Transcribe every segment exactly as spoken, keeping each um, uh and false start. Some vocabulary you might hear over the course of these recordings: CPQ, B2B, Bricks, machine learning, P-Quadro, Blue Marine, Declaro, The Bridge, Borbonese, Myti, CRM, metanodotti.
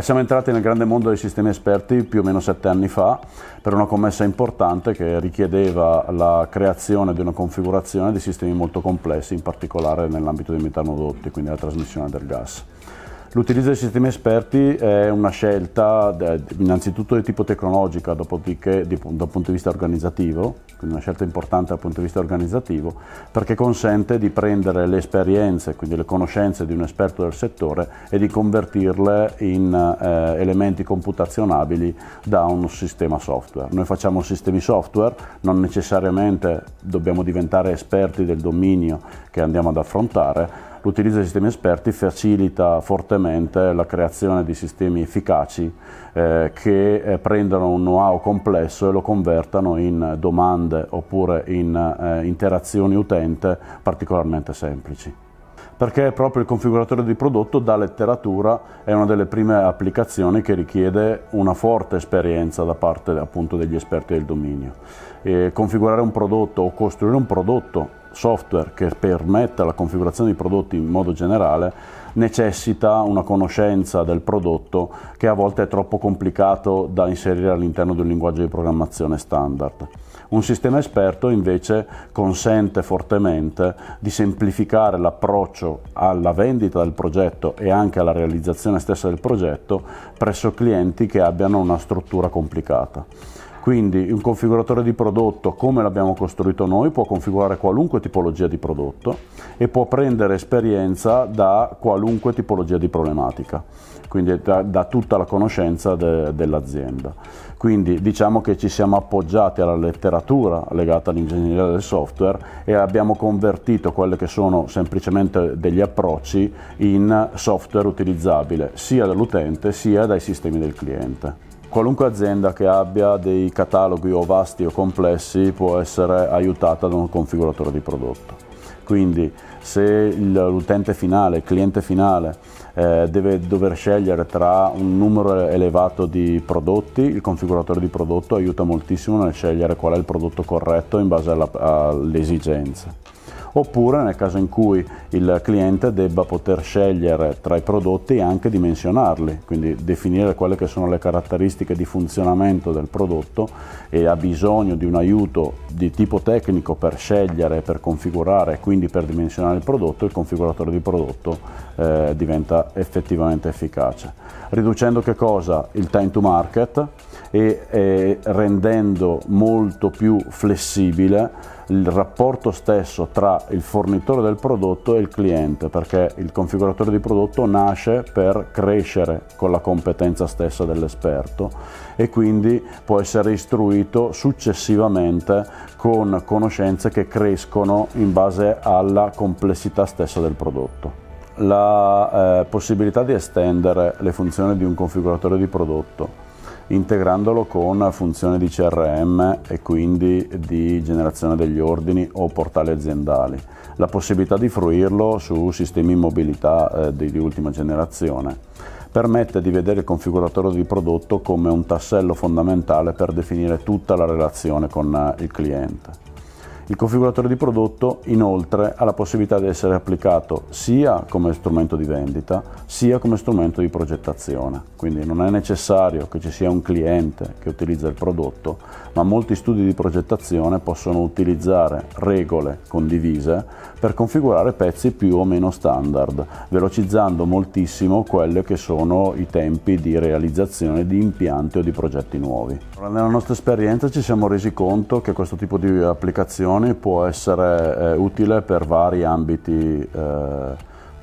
Siamo entrati nel grande mondo dei sistemi esperti più o meno sette anni fa per una commessa importante che richiedeva la creazione di una configurazione di sistemi molto complessi, in particolare nell'ambito dei metanodotti, quindi la trasmissione del gas. L'utilizzo dei sistemi esperti è una scelta innanzitutto di tipo tecnologica, dopodiché dal punto di vista organizzativo, quindi una scelta importante dal punto di vista organizzativo, perché consente di prendere le esperienze, quindi le conoscenze di un esperto del settore e di convertirle in eh, elementi computazionabili da un sistema software. Noi facciamo sistemi software, non necessariamente dobbiamo diventare esperti del dominio che andiamo ad affrontare. L'utilizzo dei sistemi esperti facilita fortemente la creazione di sistemi efficaci eh, che prendano un know-how complesso e lo convertano in domande oppure in eh, interazioni utente particolarmente semplici. Perché proprio il configuratore di prodotto da letteratura è una delle prime applicazioni che richiede una forte esperienza da parte appunto degli esperti del dominio. E configurare un prodotto o costruire un prodotto software che permetta la configurazione di prodotti in modo generale necessita una conoscenza del prodotto che a volte è troppo complicato da inserire all'interno di un linguaggio di programmazione standard. Un sistema esperto invece consente fortemente di semplificare l'approccio alla vendita del progetto e anche alla realizzazione stessa del progetto presso clienti che abbiano una struttura complicata. Quindi un configuratore di prodotto, come l'abbiamo costruito noi, può configurare qualunque tipologia di prodotto e può prendere esperienza da qualunque tipologia di problematica, quindi da, da tutta la conoscenza de, dell'azienda. Quindi diciamo che ci siamo appoggiati alla letteratura legata all'ingegneria del software e abbiamo convertito quelle che sono semplicemente degli approcci in software utilizzabile sia dall'utente sia dai sistemi del cliente. Qualunque azienda che abbia dei cataloghi o vasti o complessi può essere aiutata da un configuratore di prodotto. Quindi se l'utente finale, il cliente finale, eh, deve dover scegliere tra un numero elevato di prodotti, il configuratore di prodotto aiuta moltissimo nel scegliere qual è il prodotto corretto in base alla, alle esigenze. Oppure nel caso in cui il cliente debba poter scegliere tra i prodotti e anche dimensionarli, quindi definire quelle che sono le caratteristiche di funzionamento del prodotto e ha bisogno di un aiuto di tipo tecnico per scegliere, per configurare e quindi per dimensionare il prodotto, il configuratore di prodotto eh, diventa effettivamente efficace. Riducendo che cosa? Il time to market e, e rendendo molto più flessibile il rapporto stesso tra il fornitore del prodotto e il cliente, perché il configuratore di prodotto nasce per crescere con la competenza stessa dell'esperto e quindi può essere istruito successivamente con conoscenze che crescono in base alla complessità stessa del prodotto. La eh, possibilità di estendere le funzioni di un configuratore di prodotto integrandolo con funzioni di C R M e quindi di generazione degli ordini o portali aziendali, la possibilità di fruirlo su sistemi in mobilità eh, di ultima generazione permette di vedere il configuratore di prodotto come un tassello fondamentale per definire tutta la relazione con il cliente. Il configuratore di prodotto inoltre ha la possibilità di essere applicato sia come strumento di vendita sia come strumento di progettazione, quindi non è necessario che ci sia un cliente che utilizza il prodotto, ma molti studi di progettazione possono utilizzare regole condivise per configurare pezzi più o meno standard, velocizzando moltissimo quelli che sono i tempi di realizzazione di impianti o di progetti nuovi. Nella nostra esperienza ci siamo resi conto che questo tipo di applicazione può essere eh, utile per vari ambiti eh,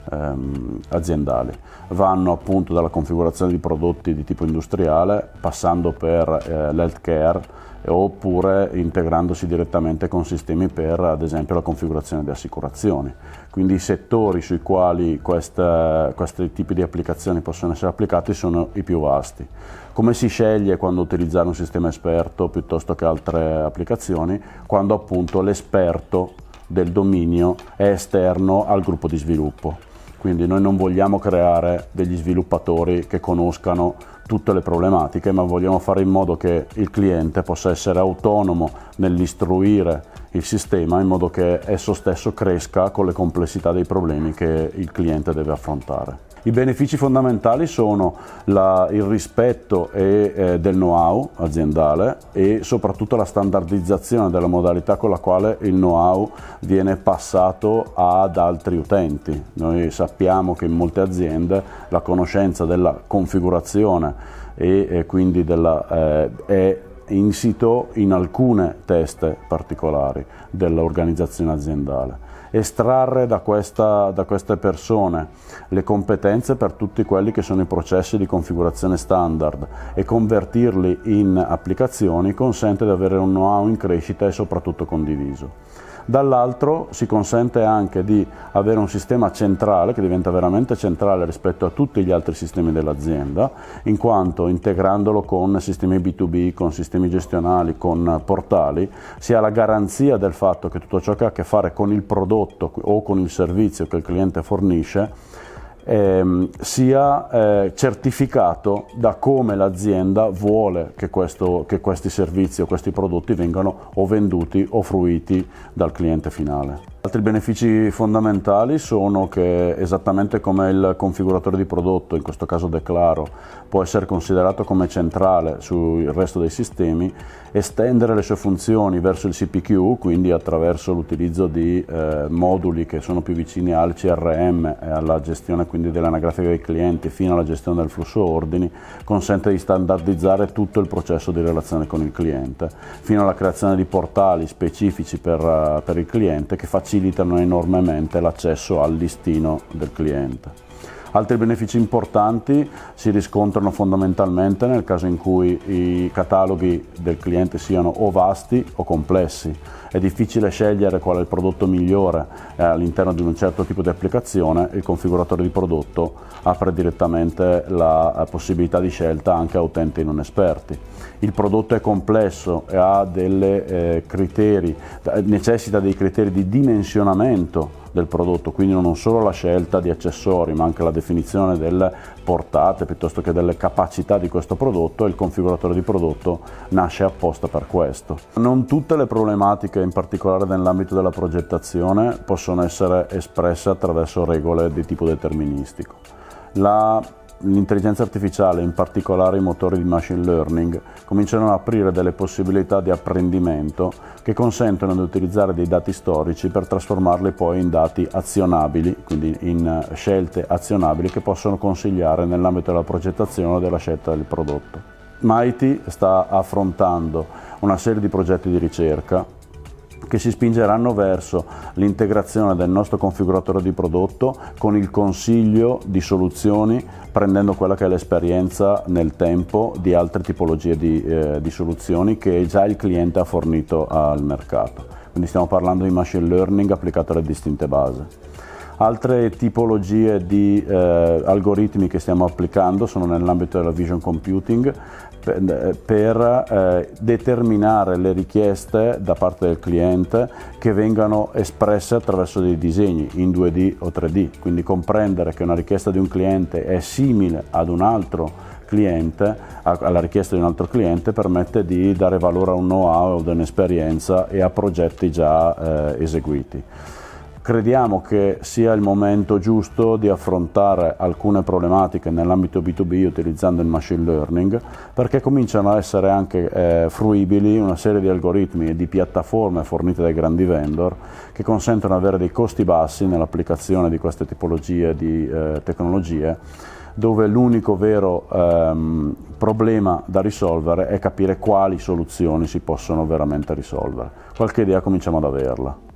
ehm, aziendali. Vanno appunto dalla configurazione di prodotti di tipo industriale, passando per eh, l'healthcare, oppure integrandosi direttamente con sistemi per ad esempio la configurazione di assicurazioni. Quindi i settori sui quali queste, questi tipi di applicazioni possono essere applicati sono i più vasti. Come si sceglie quando utilizzare un sistema esperto piuttosto che altre applicazioni? Quando appunto l'esperto del dominio è esterno al gruppo di sviluppo. Quindi noi non vogliamo creare degli sviluppatori che conoscano tutte le problematiche, ma vogliamo fare in modo che il cliente possa essere autonomo nell'istruire il sistema, in modo che esso stesso cresca con le complessità dei problemi che il cliente deve affrontare. I benefici fondamentali sono la, il rispetto e, eh, del know-how aziendale e soprattutto la standardizzazione della modalità con la quale il know-how viene passato ad altri utenti. Noi sappiamo che in molte aziende la conoscenza della configurazione e, e quindi della, eh, è insito in alcune teste particolari dell'organizzazione aziendale. Estrarre da, questa, da queste persone le competenze per tutti quelli che sono i processi di configurazione standard e convertirli in applicazioni consente di avere un know-how in crescita e soprattutto condiviso. Dall'altro si consente anche di avere un sistema centrale che diventa veramente centrale rispetto a tutti gli altri sistemi dell'azienda, in quanto integrandolo con sistemi B due B, con sistemi gestionali, con portali, si ha la garanzia del fatto che tutto ciò che ha a che fare con il prodotto o con il servizio che il cliente fornisce Ehm, sia eh, certificato da come l'azienda vuole che, questo, che questi servizi o questi prodotti vengano o venduti o fruiti dal cliente finale. Altri benefici fondamentali sono che, esattamente come il configuratore di prodotto, in questo caso Declaro, può essere considerato come centrale sul resto dei sistemi, estendere le sue funzioni verso il C P Q, quindi attraverso l'utilizzo di eh, moduli che sono più vicini al C R M e alla gestione quindi dell'anagrafica dei clienti fino alla gestione del flusso ordini, consente di standardizzare tutto il processo di relazione con il cliente, fino alla creazione di portali specifici per, per il cliente che facilitano facilitano enormemente l'accesso al listino del cliente. Altri benefici importanti si riscontrano fondamentalmente nel caso in cui i cataloghi del cliente siano o vasti o complessi. È difficile scegliere qual è il prodotto migliore all'interno di un certo tipo di applicazione, il configuratore di prodotto apre direttamente la possibilità di scelta anche a utenti non esperti. Il prodotto è complesso e ha delle, eh, criteri, necessita dei criteri di dimensionamento del prodotto, quindi non solo la scelta di accessori ma anche la definizione delle portate piuttosto che delle capacità di questo prodotto, e il configuratore di prodotto nasce apposta per questo. Non tutte le problematiche, in particolare nell'ambito della progettazione, possono essere espresse attraverso regole di tipo deterministico. La L'intelligenza artificiale, in particolare i motori di machine learning, cominciano ad aprire delle possibilità di apprendimento che consentono di utilizzare dei dati storici per trasformarli poi in dati azionabili, quindi in scelte azionabili che possono consigliare nell'ambito della progettazione o della scelta del prodotto. Myti sta affrontando una serie di progetti di ricerca che si spingeranno verso l'integrazione del nostro configuratore di prodotto con il consiglio di soluzioni, prendendo quella che è l'esperienza nel tempo di altre tipologie di, eh, di soluzioni che già il cliente ha fornito al mercato. Quindi stiamo parlando di machine learning applicato alle distinte base. Altre tipologie di eh, algoritmi che stiamo applicando sono nell'ambito della vision computing per, per eh, determinare le richieste da parte del cliente che vengano espresse attraverso dei disegni in due D o tre D, quindi comprendere che una richiesta di un cliente è simile ad un altro cliente, alla richiesta di un altro cliente, permette di dare valore a un know-how, ad un'esperienza e a progetti già eh, eseguiti. Crediamo che sia il momento giusto di affrontare alcune problematiche nell'ambito B due B utilizzando il machine learning, perché cominciano a essere anche eh, fruibili una serie di algoritmi e di piattaforme fornite dai grandi vendor che consentono di avere dei costi bassi nell'applicazione di queste tipologie di eh, tecnologie, dove l'unico vero ehm, problema da risolvere è capire quali soluzioni si possono veramente risolvere. Qualche idea cominciamo ad averla.